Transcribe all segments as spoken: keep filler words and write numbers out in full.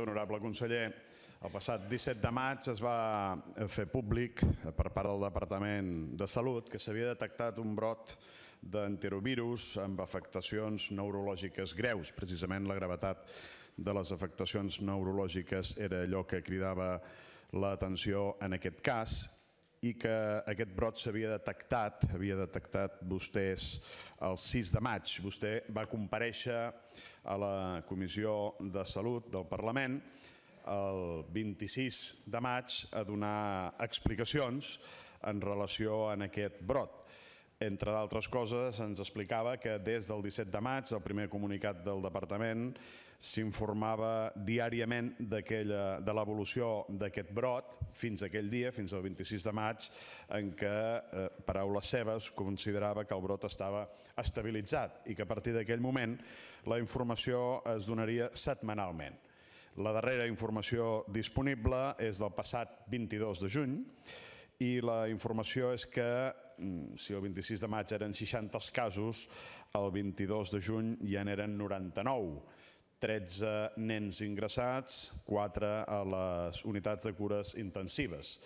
Honorable conseller, el passat disset de maig es va fer públic per part del Departament de Salut que s'havia detectat un brot d'enterovirus amb afectacions neurològiques greus. Precisament la gravetat de les afectacions neurològiques era allò que cridava l'atenció en aquest cas i que aquest brot s'havia detectat, havia detectat vostès el sis de maig. Vostè va comparèixer a la Comissió de Salut del Parlament el vint-i-sis de maig a donar explicacions en relació a aquest brot. Entre d'altres coses, ens explicava que des del disset de maig, el primer comunicat del Departament, s'informava diàriament de l'evolució d'aquest brot fins aquell dia, fins al vint-i-sis de maig, en què, paraules seves, considerava que el brot estava estabilitzat i que a partir d'aquell moment la informació es donaria setmanalment. La darrera informació disponible és del passat vint-i-dos de juny i la informació és que, si el vint-i-sis de maig eren seixanta els casos, el vint-i-dos de juny ja n'eren noranta-nou. tretze nens ingressats, quatre a les unitats de cures intensives.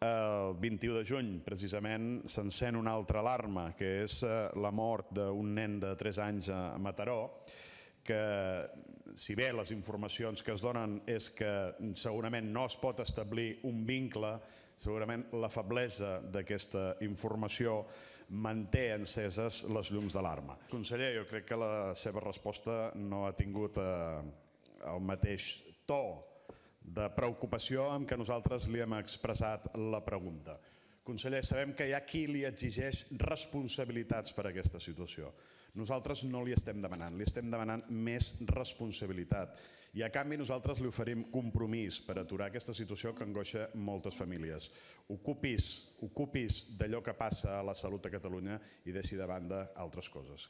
El vint-i-u de juny, precisament, s'encén una altra alarma, que és la mort d'un nen de tres anys a Mataró, que, si bé les informacions que es donen és que segurament no es pot establir un vincle, segurament la feblesa d'aquesta informació manté enceses les llums d'alarma. Conseller, jo crec que la seva resposta no ha tingut el mateix to de preocupació amb què nosaltres li hem expressat la pregunta. Conseller, sabem que hi ha qui li exigeix responsabilitats per a aquesta situació. Nosaltres no li estem demanant, li estem demanant més responsabilitat. I a canvi nosaltres li oferim compromís per aturar aquesta situació que angoixa moltes famílies. Ocupis d'allò que passa a la salut a Catalunya i deixi de banda altres coses.